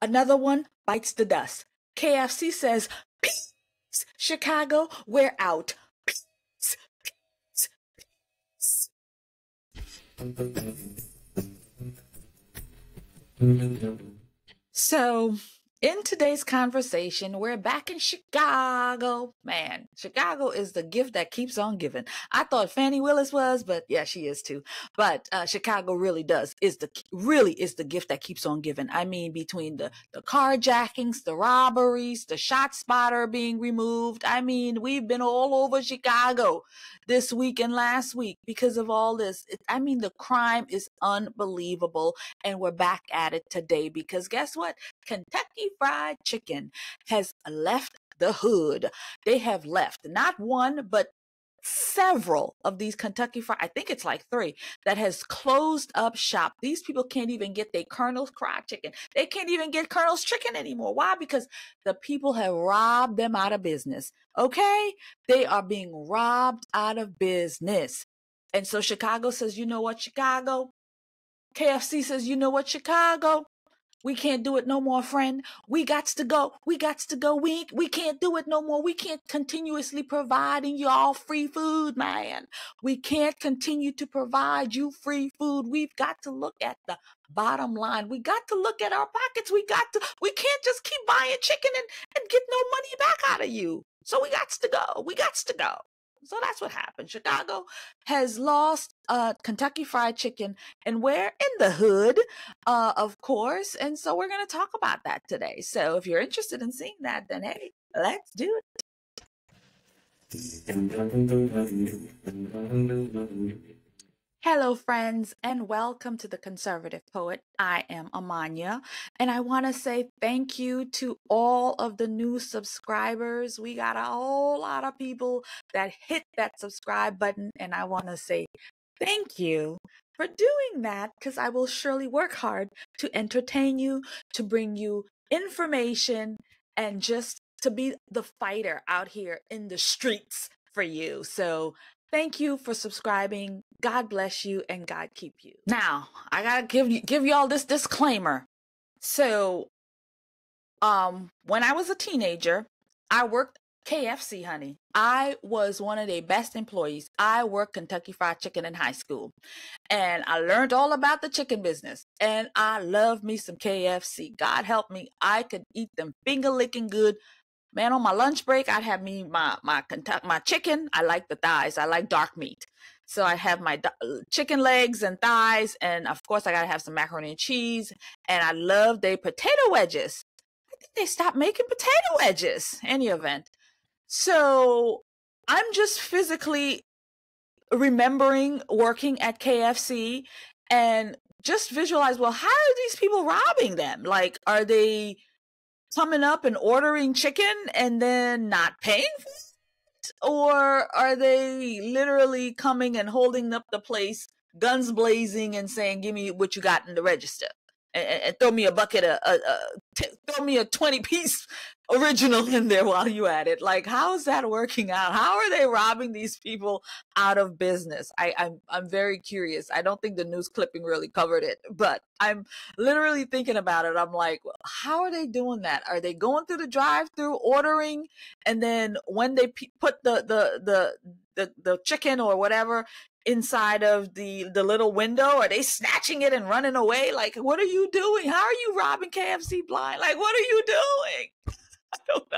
Another one bites the dust. KFC says, peace, Chicago, we're out. Peace, peace, peace. So, in today's conversation, we're back in Chicago. Man, Chicago is the gift that keeps on giving. I thought Fannie Willis was, but yeah, she is too. But Chicago really is the gift that keeps on giving. I mean, between the carjackings, the robberies, the shot spotter being removed. I mean, we've been all over Chicago this week and last week because of all this. I mean, the crime is unbelievable, and we're back at it today because guess what? Kentucky Fried Chicken has left the hood. They have left not one, but several of these Kentucky Fried, I think it's like 3, that has closed up shop. These people can't even get their Colonel's Fried Chicken. They can't even get Colonel's Chicken anymore. Why? Because the people have robbed them out of business. Okay? They are being robbed out of business. And so Chicago says, you know what, Chicago? KFC says, you know what, Chicago? We can't do it no more, friend. We gots to go. We gots to go. We can't do it no more. We can't continuously providing y'all free food, man. We can't continue to provide you free food. We've got to look at the bottom line. We got to look at our pockets. We can't just keep buying chicken and get no money back out of you. So we gots to go. We gots to go. So that's what happened. Chicago has lost Kentucky Fried Chicken, and we're in the hood, of course. And so we're going to talk about that today. So if you're interested in seeing that, then hey, let's do it. Hello, friends, and welcome to The Conservative Poet. I am Amanya, and I want to say thank you to all of the new subscribers. We got a whole lot of people that hit that subscribe button, and I want to say thank you for doing that, because I will surely work hard to entertain you, to bring you information, and just to be the fighter out here in the streets for you. So thank you for subscribing. God bless you and God keep you. Now, I got to give y'all this disclaimer. So, when I was a teenager, I worked KFC, honey. I was one of their best employees. I worked Kentucky Fried Chicken in high school, and I learned all about the chicken business, and I love me some KFC. God help me. I could eat them finger-licking good. Man, on my lunch break, I'd have me my chicken. I like the thighs. I like dark meat. So I have my chicken legs and thighs. And of course, I got to have some macaroni and cheese. And I love their potato wedges. I think they stopped making potato wedges. Any event. So I'm just physically remembering working at KFC and just visualize, well, how are these people robbing them? Like, are they coming up and ordering chicken and then not paying for it? Or are they literally coming and holding up the place, guns blazing, and saying, give me what you got in the register, and throw me a bucket of, throw me a 20-piece original in there while you at it? Like, how is that working out? How are they robbing these people out of business? I'm very curious. I don't think the news clipping really covered it, but I'm literally thinking about it. I'm like, how are they doing that? Are they going through the drive-thru, ordering, and then when they put the chicken or whatever inside of the little window, are they snatching it and running away? Like, what are you doing? How are you robbing KFC blind? Like, what are you doing? I don't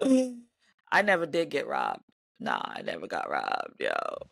know. I never did get robbed. Nah, I never got robbed, yo.